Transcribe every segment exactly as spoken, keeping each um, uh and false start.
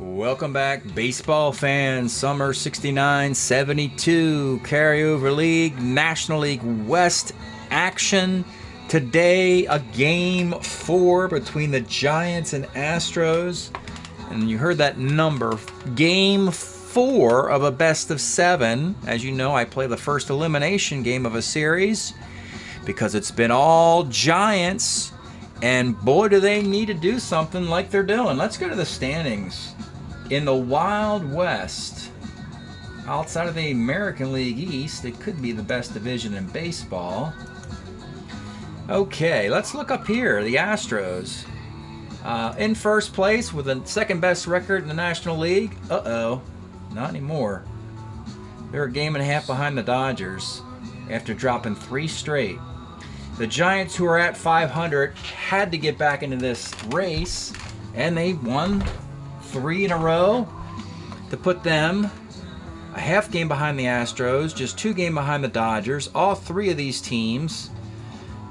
Welcome back, baseball fans. Summer sixty-nine seventy-two Carryover League, National League West action. Today, a game four between the Giants and Astros. And you heard that number. Game four of a best of seven. As you know, I play the first elimination game of a series because it's been all Giants. And boy, do they need to do something like they're doing. Let's go to the standings. In the Wild West, outside of the American League East, it could be the best division in baseball. Okay, let's look up here. The Astros. Uh, in first place with the second best record in the National League. Uh-oh. Not anymore. They're a game and a half behind the Dodgers after dropping three straight. The Giants, who are at five hundred, had to get back into this race, and they won three in a row to put them a half game behind the Astros, just two game behind the Dodgers. All three of these teams,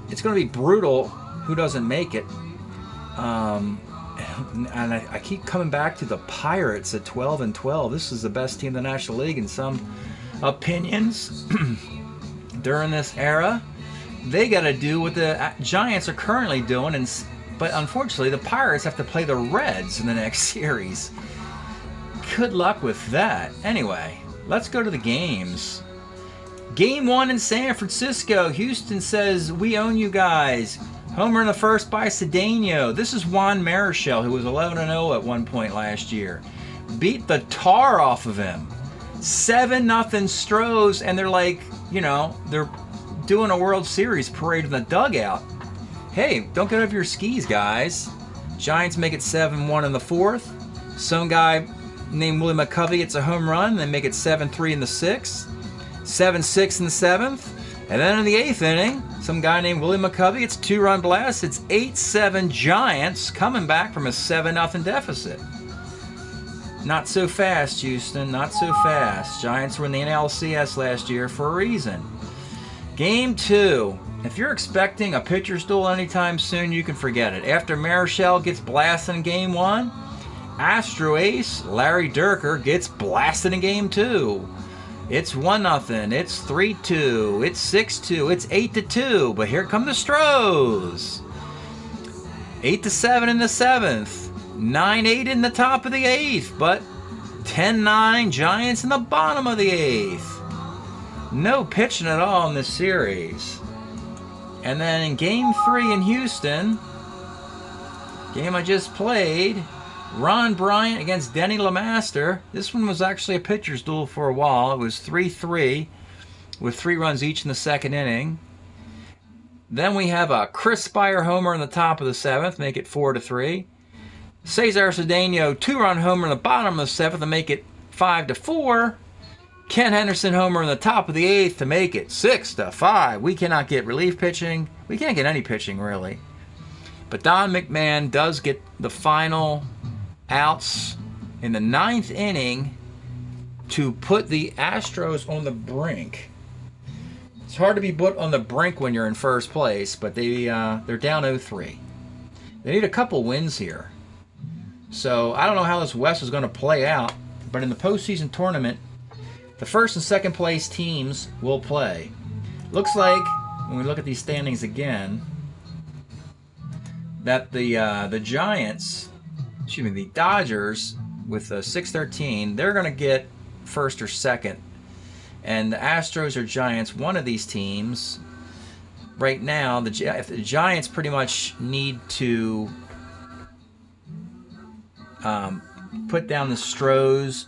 it's going to be brutal who doesn't make it. Um, and I, I keep coming back to the Pirates at twelve and twelve. This is the best team in the National League in some opinions during this era. They got to do what the Giants are currently doing, and but unfortunately the Pirates have to play the Reds in the next series. Good luck with that. Anyway, let's go to the games. Game one in San Francisco. Houston says, we own you guys. Homer in the first by Cedeno. This is Juan Marichal, who was eleven and oh at one point last year. Beat the tar off of him. seven nothing Stros, and they're like, you know, they're doing a World Series parade in the dugout. Hey, don't get off your skis, guys. Giants make it seven one in the fourth. Some guy named Willie McCovey, it's a home run. They make it seven three in the sixth, seven six in the seventh. And then in the eighth inning, some guy named Willie McCovey, it's two-run blast. It's eight seven Giants coming back from a seven nothing deficit. Not so fast, Houston, not so fast. Giants were in the N L C S last year for a reason. Game two. If you're expecting a pitcher's duel anytime soon, you can forget it. After Marichal gets blasted in game one, Astro ace Larry Dierker gets blasted in game two. It's one nothing. It's three two. It's six two. It's eight to two. But here come the Stros. eight to seven in the seventh. nine eight in the top of the eighth. But ten nine Giants in the bottom of the eighth. No pitching at all in this series. And then in game three in Houston, game I just played, Ron Bryant against Denny Lamaster. This one was actually a pitcher's duel for a while. It was three three with three runs each in the second inning. Then we have a Chris Speier homer in the top of the seventh, make it four to three. Cesar Cedeno two-run homer in the bottom of the seventh to make it five to four. Ken Henderson homer in the top of the eighth to make it six to five. We cannot get relief pitching. We can't get any pitching, really. But Don McMahon does get the final outs in the ninth inning to put the Astros on the brink. It's hard to be put on the brink when you're in first place, but they, uh, they're down oh three. They need a couple wins here. So I don't know how this West is going to play out, but in the postseason tournament, the first and second place teams will play. Looks like, when we look at these standings again, that the uh, the Giants, excuse me, the Dodgers with a six thirteen, they're going to get first or second. And the Astros or Giants, one of these teams, right now, the, the Giants pretty much need to um, put down the Stros.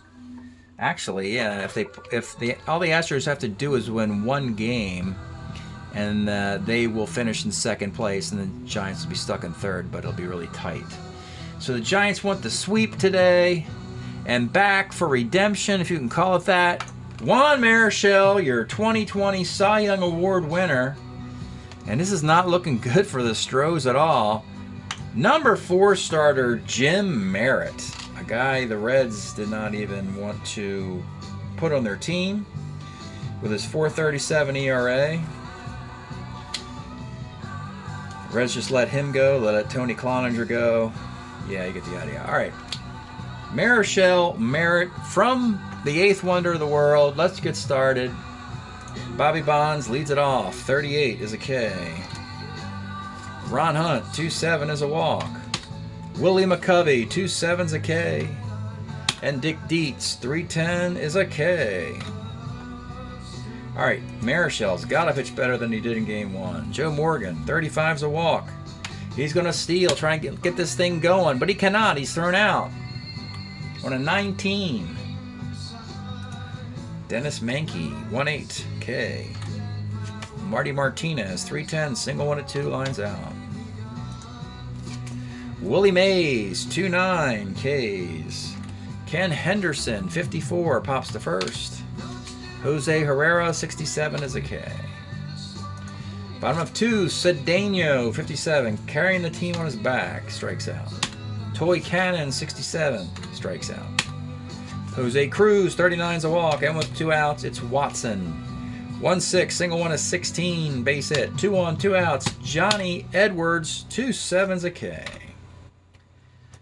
Actually, yeah. If they, if the all the Astros have to do is win one game, and uh, they will finish in second place, and the Giants will be stuck in third, but it'll be really tight. So the Giants want the sweep today, and back for redemption, if you can call it that. Juan Marichal, your twenty twenty Cy Young Award winner, and this is not looking good for the Stros at all. Number four starter Jim Merritt. A guy the Reds did not even want to put on their team with his four thirty-seven E R A. The Reds just let him go, let Tony Cloninger go. Yeah, you get the idea. All right. Marichal, Merritt, from the eighth wonder of the world. Let's get started. Bobby Bonds leads it off. thirty-eight is a K. Ron Hunt, two seven is a walk. Willie McCovey, two seven is a K. And Dick Dietz, three ten is a K. All right, Marichal's got to pitch better than he did in game one. Joe Morgan, thirty-five is a walk. He's going to steal, try and get, get this thing going, but he cannot. He's thrown out on a nineteen. Dennis Mankey, one eight, K. Marty Martinez, three ten, single one to two, lines out. Willie Mays, two nine, Ks. Ken Henderson, fifty-four, pops to first. Jose Herrera, sixty-seven, is a K. Bottom of two, Cedeno, fifty-seven, carrying the team on his back, strikes out. Toy Cannon, sixty-seven, strikes out. Jose Cruz, thirty-nine is a walk, and with two outs, it's Watson. one six, single one is sixteen, base hit. Two on, two outs, Johnny Edwards, two sevens a K.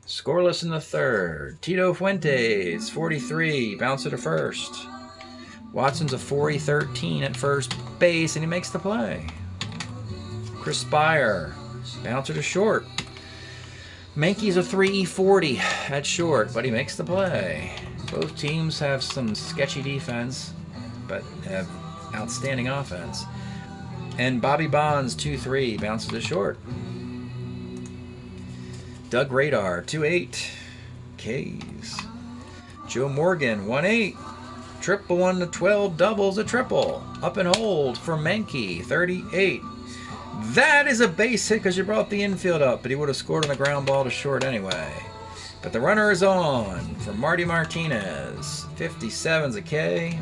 Scoreless in the third. Tito Fuentes, forty-three, bouncer to first. Watson's a forty thirteen at first base, and he makes the play. Chris Speier, bouncer to short. Mankey's a three forty at short, but he makes the play. Both teams have some sketchy defense, but have outstanding offense. And Bobby Bonds, two three, bounces to short. Doug Rader, two eight, Ks. Joe Morgan, one eight, triple one to twelve, doubles a triple. Up and hold for Mankey, thirty-eight. That is a base hit because you brought the infield up, but he would have scored on the ground ball to short anyway. But the runner is on for Marty Martinez. fifty-seven's a K.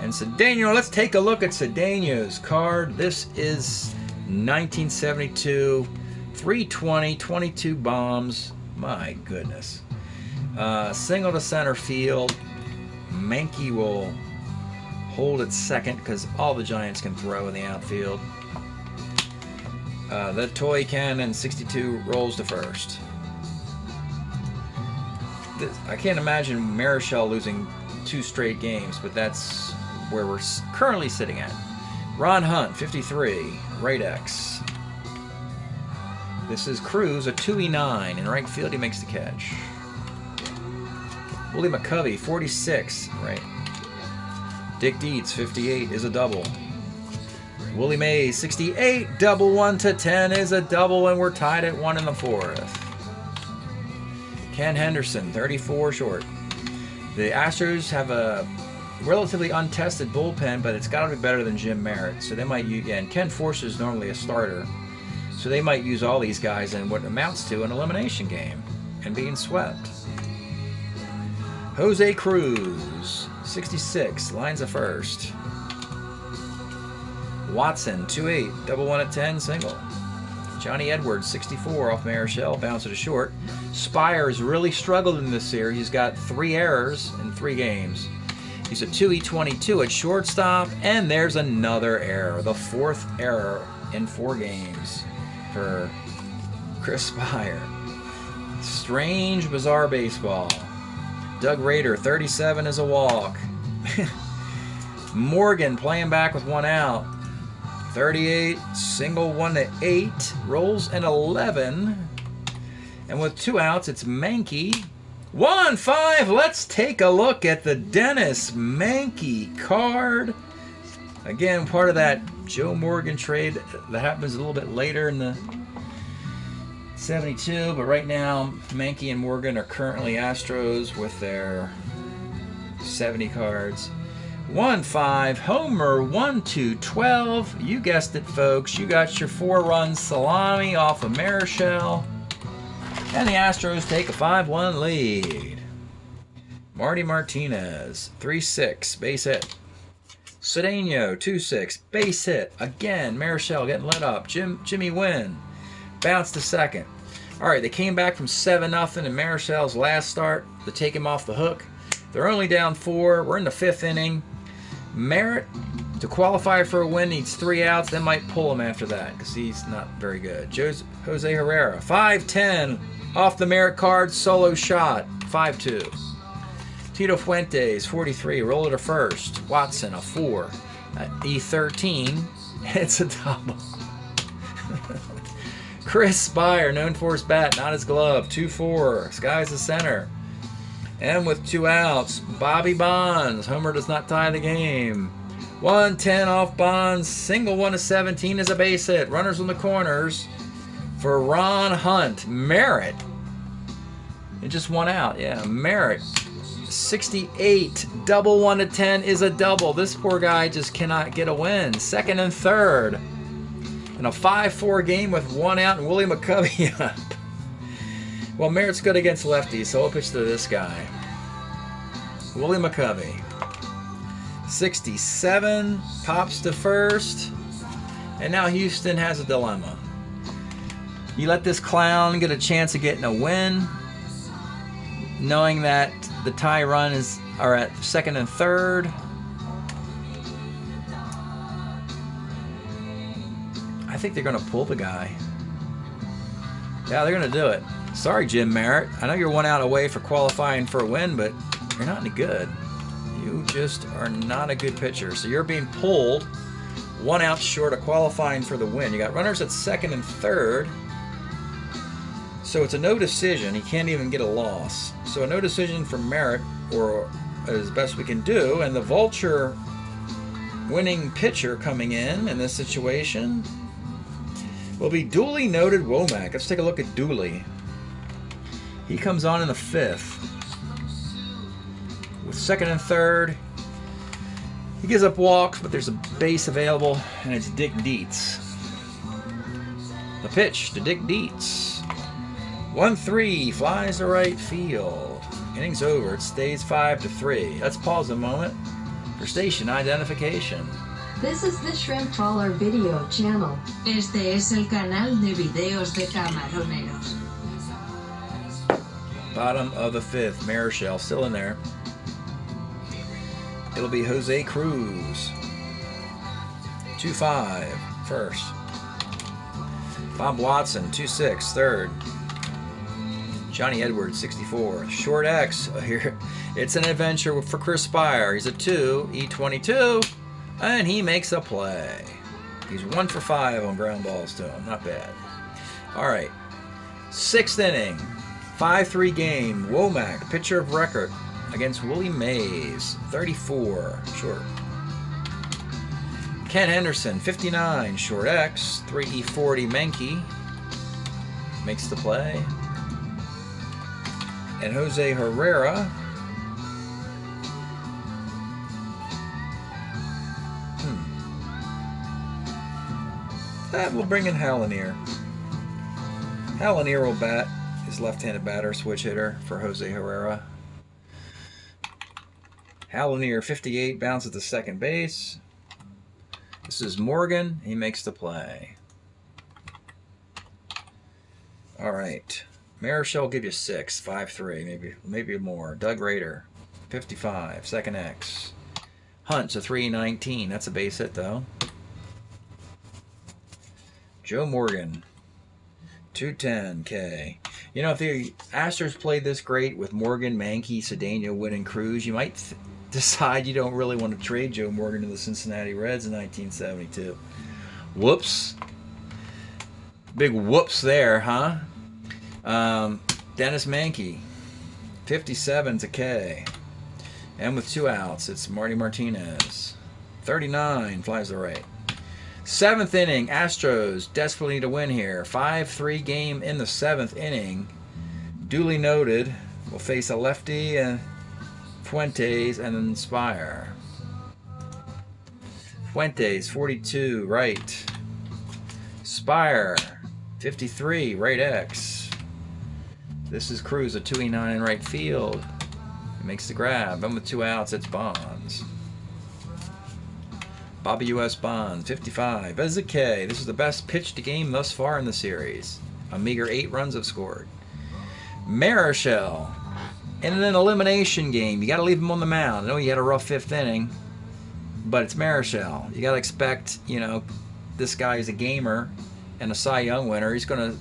And Cedeno, let's take a look at Cedeno's card. This is nineteen seventy-two, three twenty, twenty-two bombs. My goodness. Uh, single to center field. Mankey will hold at second because all the Giants can throw in the outfield. Uh, the Toy Cannon, sixty-two, rolls to first. This, I can't imagine Marichal losing two straight games, but that's where we're currently sitting at. Ron Hunt, fifty-three, right X. This is Cruz, a two E nine. In right field, he makes the catch. Willie McCovey, forty-six, right. Dick Dietz, fifty-eight, is a double. Willie Mays, sixty-eight, double one to ten is a double, and we're tied at one in the fourth. Ken Henderson, thirty-four, short. The Astros have a relatively untested bullpen, but it's got to be better than Jim Merritt. So they might use, and Ken Force is normally a starter, so they might use all these guys in what amounts to an elimination game and being swept. Jose Cruz, sixty-six, lines of first. Watson, two eight, double one at ten, single. Johnny Edwards, sixty-four, off Marichal, bouncer to short. Speier has really struggled in this series. He's got three errors in three games. He's a two E twenty-two at shortstop, and there's another error, the fourth error in four games for Chris Speier. Strange, bizarre baseball. Doug Rader, thirty-seven, is a walk. Morgan playing back with one out. thirty-eight, single one to eight, rolls an eleven. And with two outs, it's Mankey. one five, let's take a look at the Dennis Mankey card. Again, part of that Joe Morgan trade that happens a little bit later in the seventy-two, but right now, Mankey and Morgan are currently Astros with their seventy cards. one five, homer, one two twelve. You guessed it, folks. You got your four-run salami off of Marichal. And the Astros take a five one lead. Marty Martinez, three six, base hit. Cedeno, two six, base hit. Again, Marichal getting lit up. Jim, Jimmy Wynn, bounce to second. All right, they came back from seven nothing in Marichal's last start to take him off the hook. They're only down four. We're in the fifth inning. Merritt, to qualify for a win, needs three outs. They might pull him after that because he's not very good. Jose Herrera, five ten, off the Merritt card, solo shot. five two. Tito Fuentes, forty-three, roller to first. Watson, a four. Uh, E thirteen, it's a double. Chris Speier, known for his bat, not his glove, two four, sky's the center. And with two outs, Bobby Bonds, homer does not tie the game. one ten off Bonds, single one to seventeen is a base hit. Runners on the corners for Ron Hunt. Merritt, it just one out, yeah, Merritt. sixty-eight, double one to ten is a double. This poor guy just cannot get a win. Second and third in a five four game with one out and Willie McCovey up. Well, Merritt's good against lefties, so I'll pitch to this guy. Willie McCovey, sixty-seven, pops to first, and now Houston has a dilemma. You let this clown get a chance of getting a win, knowing that the tie run is are at second and third. I think they're gonna pull the guy. Yeah, they're gonna do it. Sorry, Jim Merritt. I know you're one out away for qualifying for a win, but you're not any good. You just are not a good pitcher. So you're being pulled one out short of qualifying for the win. You got runners at second and third. So it's a no decision. He can't even get a loss. So a no decision from Merritt, or as best we can do. And the vulture winning pitcher coming in in this situation will be duly noted Womack. Let's take a look at Dooley. He comes on in the fifth. With second and third, he gives up walks, but there's a base available, and it's Dick Dietz. The pitch to Dick Dietz. one three, flies to right field. Innings over, it stays five to three. Let's pause a moment for station identification. This is the Shrimp Trawler video channel. Este es el canal de videos de camaroneros. Bottom of the fifth, Marichal still in there. It'll be Jose Cruz. two five, first. Bob Watson, two six, third. Johnny Edwards, sixty-four. Short X, here. It's an adventure for Chris Speier. He's a two, E twenty-two, and he makes a play. He's one for five on ground balls to him, not bad. All right, sixth inning. five three game, Womack, pitcher of record against Willie Mays, thirty-four, short. Ken Henderson, fifty-nine, short X, three E forty, Mankey makes the play. And Jose Herrera, hmm. That will bring in Hal Lanier. Hal Lanier will bat. His left-handed batter, switch hitter for Jose Herrera. Hal Lanier, fifty-eight, bounces to second base. This is Morgan. He makes the play. All right. Marichal will give you six, five, three, maybe maybe more. Doug Rader, fifty-five, second X. Hunt's a three nineteen. That's a base hit, though. Joe Morgan, two ten K. You know, if the Astros played this great with Morgan, Mankey, Cedeno, Wynn, and Cruz, you might th decide you don't really want to trade Joe Morgan to the Cincinnati Reds in nineteen seventy-two. Whoops. Big whoops there, huh? Um, Dennis Mankey, fifty-seven to K. And with two outs, it's Marty Martinez. thirty-nine, flies to right. Seventh inning, Astros desperately need a win here. five three game in the seventh inning. Duly noted, will face a lefty and Fuentes and then Speier. Fuentes, forty-two, right. Speier, fifty-three, right X. This is Cruz, a two E nine in right field. He makes the grab, and with two outs, it's Bonds. Bobby U S Bonds, fifty-five, as a K. This is the best pitched game thus far in the series. A meager eight runs have scored. Marichal, in an elimination game. You got to leave him on the mound. I know he had a rough fifth inning, but it's Marichal. You got to expect, you know, this guy is a gamer and a Cy Young winner. He's going to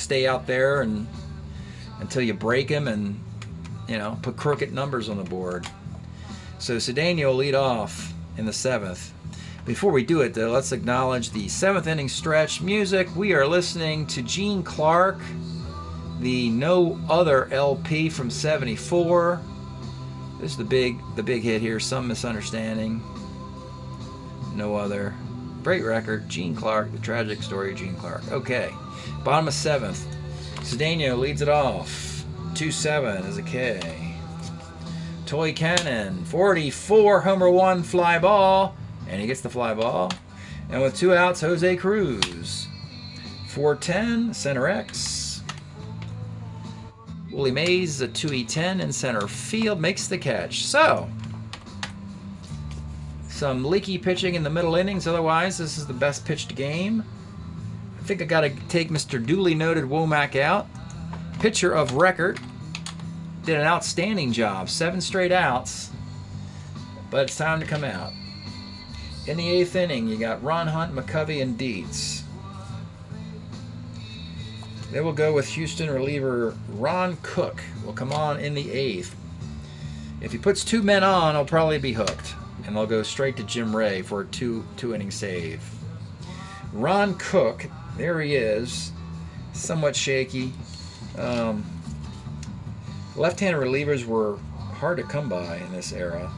stay out there and until you break him, and you know, put crooked numbers on the board. So Cedeno will lead off in the seventh. Before we do it, though, let's acknowledge the seventh inning stretch music. We are listening to Gene Clark, the No Other L P from seventy-four. This is the big, the big hit here, Some Misunderstanding. No Other. Great record, Gene Clark, The Tragic Story of Gene Clark. Okay, bottom of seventh. Cedeno leads it off. two seven is a K. Toy Cannon, forty-four, homer one, fly ball. And he gets the fly ball. And with two outs, Jose Cruz. four ten, center X. Willie Mays, a two ten in center field, makes the catch. So, some leaky pitching in the middle innings. Otherwise, this is the best pitched game. I think I got to take Mister Dooley Noted Womack out. Pitcher of record. Did an outstanding job. Seven straight outs. But it's time to come out. In the eighth inning, you got Ron Hunt, McCovey, and Dietz. They will go with Houston reliever Ron Cook. Will come on in the eighth. If he puts two men on, he'll probably be hooked. And they'll go straight to Jim Ray for a two, two inning save. Ron Cook, there he is, somewhat shaky. Um, left-handed relievers were hard to come by in this era.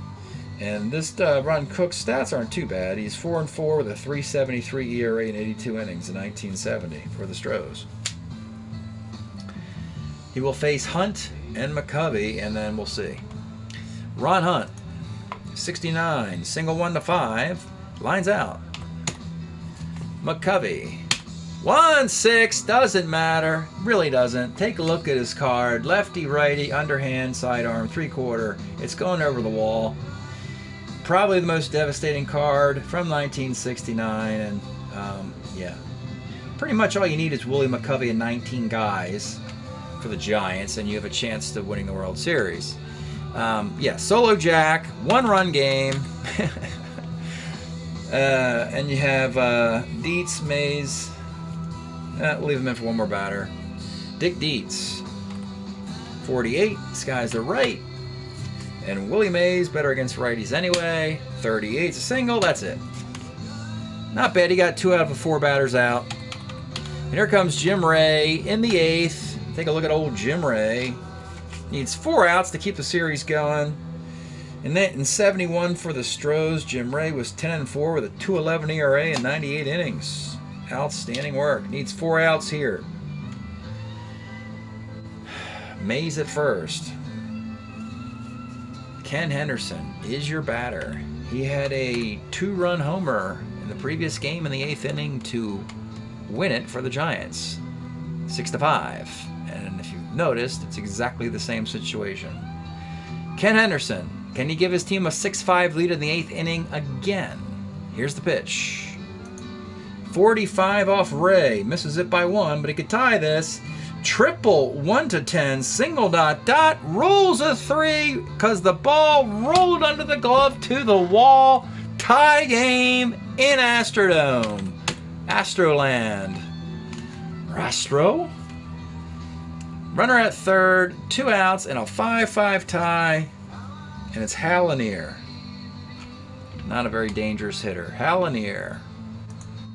And this uh, Ron Cook's stats aren't too bad. He's four and four with a three seventy-three E R A in eighty-two innings in nineteen seventy for the Astros. He will face Hunt and McCovey, and then we'll see. Ron Hunt, sixty-nine, single one to five, lines out. McCovey, one six, doesn't matter, really doesn't. Take a look at his card, lefty, righty, underhand, sidearm, three-quarter. It's going over the wall. Probably the most devastating card from nineteen sixty-nine, and um, yeah, pretty much all you need is Willie McCovey and nineteen guys for the Giants, and you have a chance to winning the World Series. Um, yeah, solo jack, one-run game, uh, and you have uh, Dietz, Mays. Uh, leave him in for one more batter. Dick Dietz, forty-eight, skies to right. And Willie Mays, better against righties anyway. thirty-eight's a single, that's it. Not bad, he got two out of the four batters out. And here comes Jim Ray in the eighth. Take a look at old Jim Ray. Needs four outs to keep the series going. And then in seventy-one for the Astros, Jim Ray was ten and four with a two eleven E R A in ninety-eight innings. Outstanding work. Needs four outs here. Mays at first. Ken Henderson is your batter. He had a two-run homer in the previous game in the eighth inning to win it for the Giants, six to five. And if you've noticed, it's exactly the same situation. Ken Henderson, can he give his team a six five lead in the eighth inning again? Here's the pitch. forty-five off Ray, misses it by one, but he could tie this. Triple, one to ten, single dot dot, rolls a three because the ball rolled under the glove to the wall. Tie game in Astrodome. Astroland. Rastro. Runner at third, two outs, and a five five tie. And it's Hal Lanier. Not a very dangerous hitter. Hal Lanier.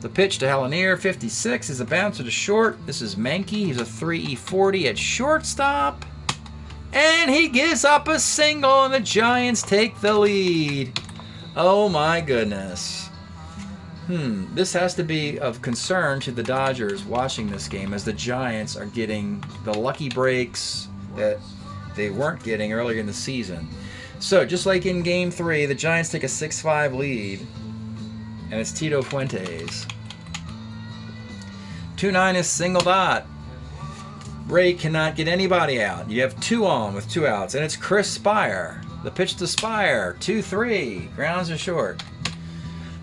The pitch to Hal Lanier, fifty-six, is a bouncer to short. This is Mankey. He's a three E forty at shortstop. And he gives up a single, and the Giants take the lead. Oh, my goodness. Hmm. This has to be of concern to the Dodgers watching this game, as the Giants are getting the lucky breaks that they weren't getting earlier in the season. So, just like in Game three, the Giants take a six five lead. And it's Tito Fuentes. two nine is single dot. Ray cannot get anybody out. You have two on with two outs. And it's Chris Speier. The pitch to Speier. two three. Grounds are short.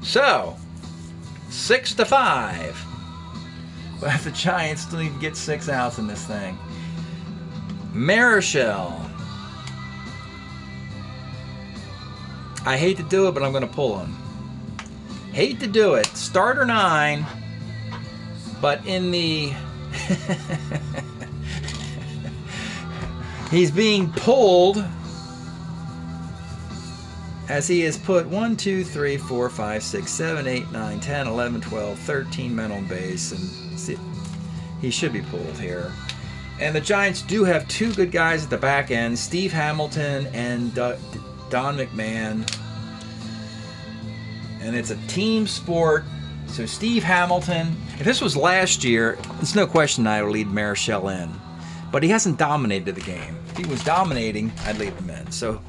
So, six to five. But the Giants still need to get six outs in this thing. Marichal. I hate to do it, but I'm going to pull him. Hate to do it. Starter nine, but in the He's being pulled as he has put one, two, three, four, five, six, seven, eight, nine, ten, eleven, twelve, thirteen men on base, and see, he should be pulled here. And the Giants do have two good guys at the back end, Steve Hamilton and Don McMahon. And it's a team sport. So Steve Hamilton, if this was last year, there's no question I would lead Marichal in. But he hasn't dominated the game. If he was dominating, I'd leave him in. So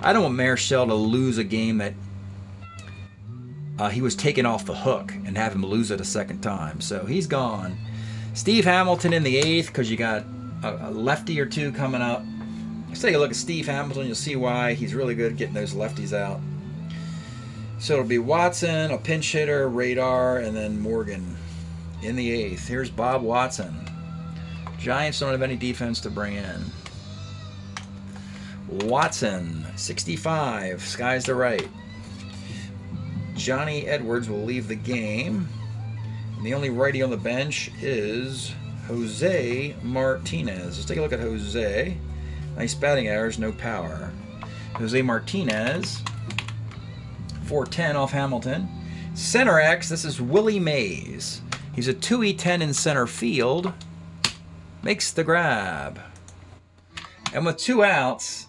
I don't want Marichal to lose a game that uh, he was taken off the hook and have him lose it a second time. So he's gone. Steve Hamilton in the eighth, because you got a, a lefty or two coming up. Let's take a look at Steve Hamilton. You'll see why he's really good at getting those lefties out. So it'll be Watson, a pinch hitter, Radar, and then Morgan in the eighth. Here's Bob Watson. Giants don't have any defense to bring in. Watson, sixty-five, skies to right. Johnny Edwards will leave the game. And the only righty on the bench is Jose Martinez. Let's take a look at Jose. Nice batting errors, no power. Jose Martinez. four ten off Hamilton. Center X, this is Willie Mays. He's a two E ten in center field. Makes the grab. And with two outs,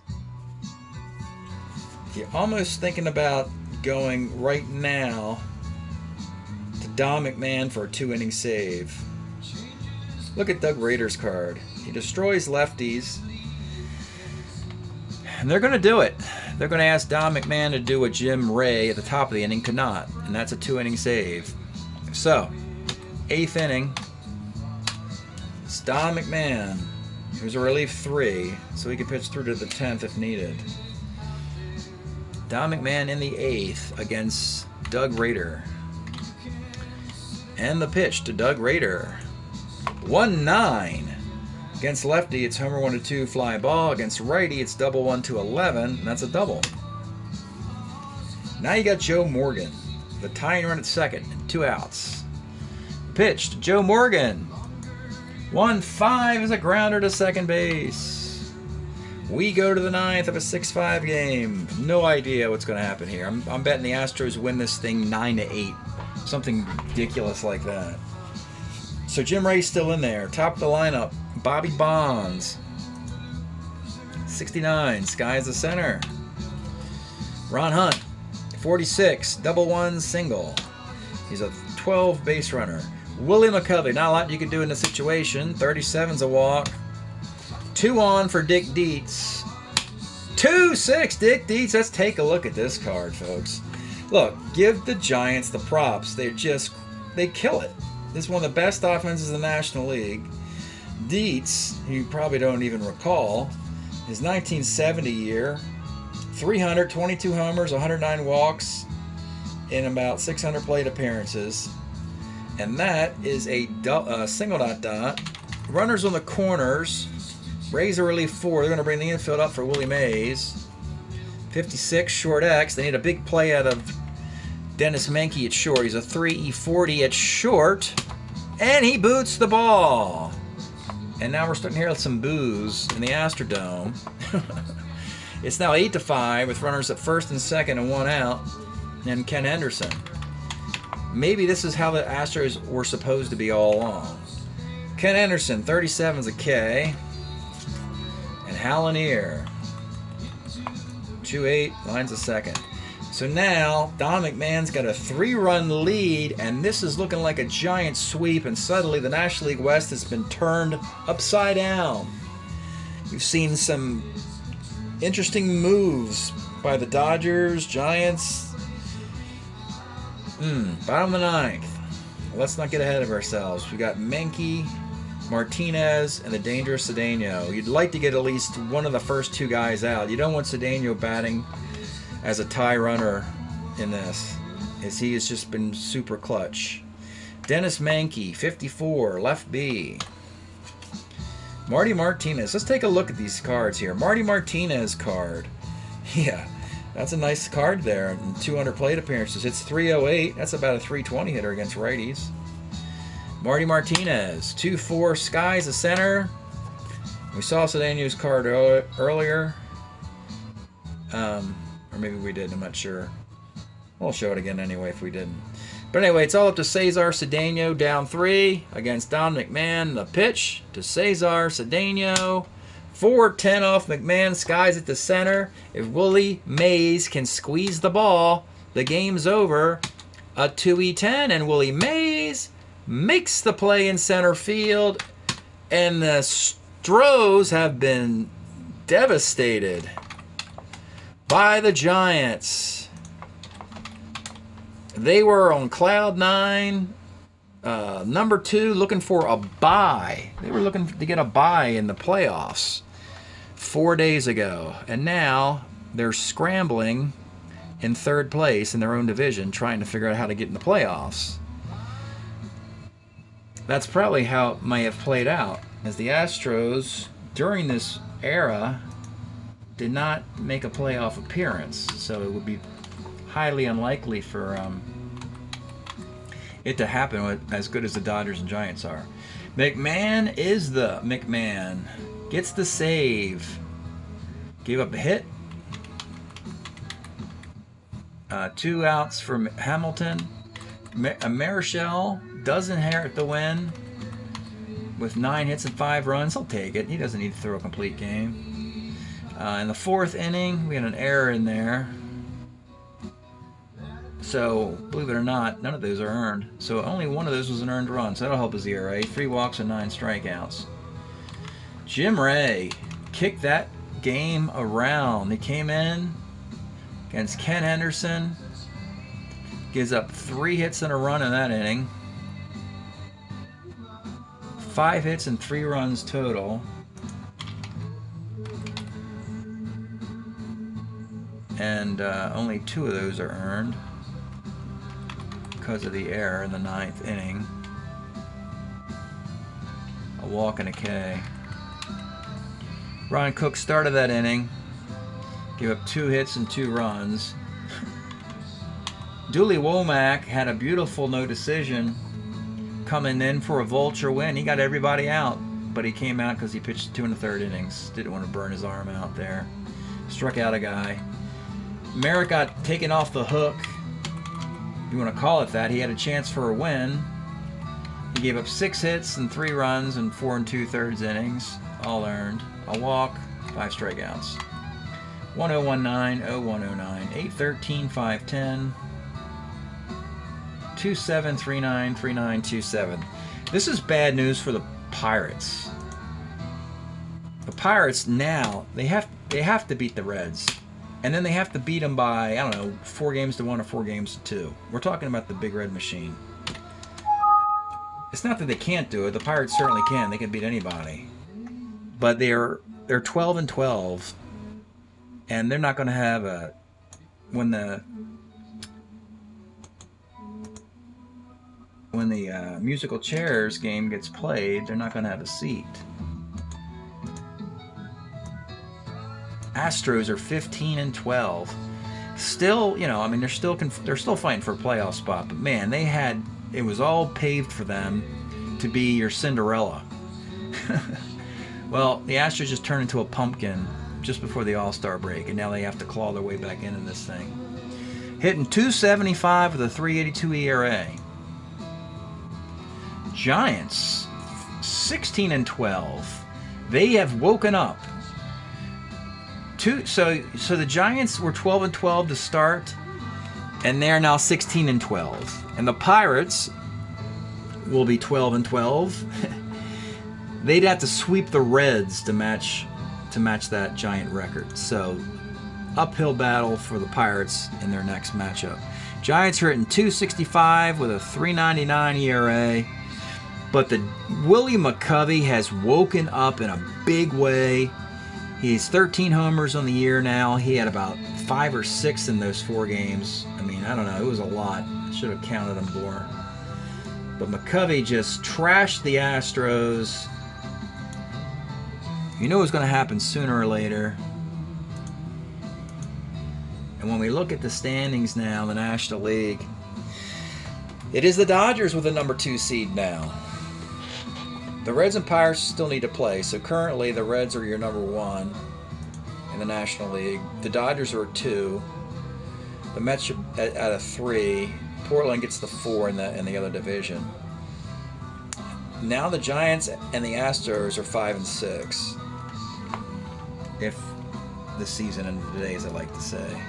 you're almost thinking about going right now to Don McMahon for a two-inning save. Look at Doug Rader's card. He destroys lefties. And they're going to do it. They're going to ask Don McMahon to do what Jim Ray at the top of the inning could not, and that's a two-inning save. So, eighth inning, it's Don McMahon, who's a relief three, so he can pitch through to the tenth if needed. Don McMahon in the eighth against Doug Rader. And the pitch to Doug Rader. one nine. Against lefty, it's homer one to two, fly ball. Against righty, it's double one to eleven, and that's a double. Now you got Joe Morgan, the tying run at second, and two outs. Pitch to Joe Morgan. one five is a grounder to second base. We go to the ninth of a six five game. No idea what's going to happen here. I'm, I'm betting the Astros win this thing nine to eight, something ridiculous like that. So Jim Ray's still in there, top of the lineup. Bobby Bonds, sixty-nine, skies the center. Ron Hunt, forty-six, double one single. He's a twelve base runner. Willie McCovey, not a lot you can do in this situation. thirty-seven's a walk. Two on for Dick Dietz. two six, Dick Dietz. Let's take a look at this card, folks. Look, give the Giants the props. They just, they kill it. This is one of the best offenses in the National League. Dietz, who you probably don't even recall, his nineteen seventy year, three hundred twenty-two homers, one hundred nine walks in about six hundred plate appearances. And that is a uh, single dot dot. Runners on the corners. Rays a relief four. They're going to bring the infield up for Willie Mays. fifty-six, short X. They need a big play out of Dennis Mankey at short. He's a three E forty at short. And he boots the ball. And now we're starting here with some boos in the Astrodome. It's now eight to five with runners at first and second and one out. And Ken Henderson. Maybe this is how the Astros were supposed to be all along. Ken Henderson, thirty-seven's a K. And Hal Lanier, two eight, lines a second. So now Don McMahon's got a three-run lead, and this is looking like a giant sweep, and suddenly the National League West has been turned upside down. We've seen some interesting moves by the Dodgers, Giants. Mm, bottom of the ninth. Let's not get ahead of ourselves. We got Mankey, Martinez, and the dangerous Cedeno. You'd like to get at least one of the first two guys out. You don't want Cedeno batting as a tie runner in this, as he has just been super clutch. Dennis Mankey, fifty-four, left B. Marty Martinez. Let's take a look at these cards here. Marty Martinez card. Yeah, that's a nice card there. two hundred plate appearances. It's three oh eight. That's about a three twenty hitter against righties. Marty Martinez, two four, skies the center. We saw Cedeno's card earlier. Um, or maybe we did, I'm not sure. We'll show it again anyway if we didn't. But anyway, it's all up to Cesar Cedeno down three against Don McMahon. The pitch to Cesar Cedeno. four ten off McMahon. Skies at the center. If Willie Mays can squeeze the ball, the game's over. A two E ten, and Willie Mays makes the play in center field. And the Astros have been devastated by the Giants. They were on cloud nine, uh, number two, looking for a bye. They were looking to get a bye in the playoffs four days ago. And now they're scrambling in third place in their own division, trying to figure out how to get in the playoffs. That's probably how it may have played out, as the Astros, during this era, did not make a playoff appearance. So it would be highly unlikely for um, it to happen with, as good as the Dodgers and Giants are. McMahon is the McMahon. Gets the save. Gave up a hit. Uh, two outs from Hamilton. Mar Marichal does inherit the win with nine hits and five runs. He'll take it. He doesn't need to throw a complete game. Uh, in the fourth inning, we had an error in there. So, believe it or not, none of those are earned. So only one of those was an earned run. So that'll help his E R A. Three walks and nine strikeouts. Jim Ray kicked that game around. He came in against Ken Henderson. Gives up three hits and a run in that inning. Five hits and three runs total. And uh, only two of those are earned, because of the error in the ninth inning. A walk and a K. Ron Cook started that inning, gave up two hits and two runs. Dooley Womack had a beautiful no decision, coming in for a vulture win. He got everybody out, but he came out because he pitched two and a third innings. Didn't want to burn his arm out there. Struck out a guy. Merritt got taken off the hook. You want to call it that. He had a chance for a win. He gave up six hits and three runs in four and two-thirds innings, all earned. A walk, five strikeouts. one oh one nine, oh one oh nine, eight thirteen, five ten, two seven, three nine, three nine, two seven. This is bad news for the Pirates. The Pirates now, they have they have to beat the Reds. And then they have to beat them by, I don't know, four games to one or four games to two. We're talking about the Big Red Machine. It's not that they can't do it. The Pirates certainly can. They can beat anybody. But they're they're twelve and twelve, and they're not going to have a when the when the uh, musical chairs game gets played. They're not going to have a seat. Astros are fifteen and twelve. Still, you know, I mean, they're still conf they're still fighting for a playoff spot, but man, they had it was all paved for them to be your Cinderella. Well, the Astros just turned into a pumpkin just before the All-Star break, and now they have to claw their way back into this thing. Hitting two seventy-five with a three eighty-two E R A. Giants sixteen and twelve. They have woken up. Two, so, so the Giants were twelve and twelve to start, and they're now sixteen and twelve. And the Pirates will be twelve and twelve. They'd have to sweep the Reds to match to match that Giant record. So, uphill battle for the Pirates in their next matchup. Giants are hitting two sixty-five with a three ninety-nine E R A, but the Willie McCovey has woken up in a big way. He's thirteen homers on the year now. He had about five or six in those four games. I mean, I don't know. It was a lot. I should have counted them more. But McCovey just trashed the Astros. You know it was going to happen sooner or later. And when we look at the standings now in the National League, it is the Dodgers with the number two seed now. The Reds and Pirates still need to play, so currently the Reds are your number one in the National League. The Dodgers are at two. The Mets are at, at a three. Portland gets the four in the in the other division. Now the Giants and the Astros are five and six. If the season ended today, as I like to say.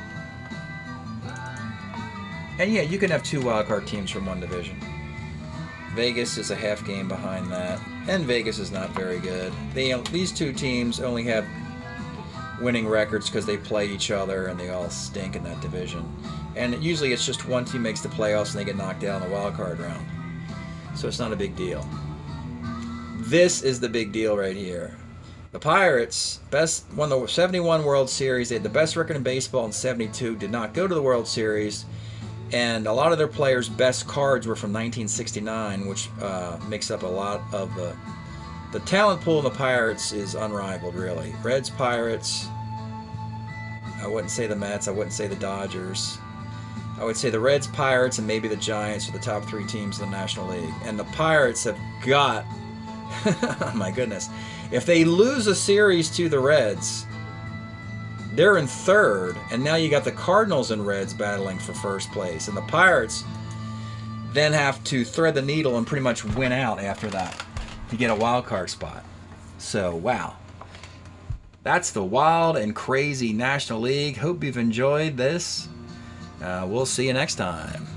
And yeah, you can have two wildcard teams from one division. Vegas is a half game behind that, and Vegas is not very good. They, these two teams only have winning records because they play each other, and they all stink in that division. And usually it's just one team makes the playoffs, and they get knocked out in the wildcard round. So it's not a big deal. This is the big deal right here. The Pirates best won the seventy-one World Series. They had the best record in baseball in seventy-two, did not go to the World Series. And a lot of their players' best cards were from nineteen sixty-nine, which uh, makes up a lot of the... The talent pool in the Pirates is unrivaled, really. Reds, Pirates, I wouldn't say the Mets, I wouldn't say the Dodgers. I would say the Reds, Pirates, and maybe the Giants are the top three teams in the National League. And the Pirates have got... oh my goodness. If they lose a series to the Reds... They're in third, and now you got the Cardinals and Reds battling for first place. And the Pirates then have to thread the needle and pretty much win out after that to get a wild card spot. So, wow. That's the wild and crazy National League. Hope you've enjoyed this. Uh, we'll see you next time.